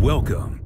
Welcome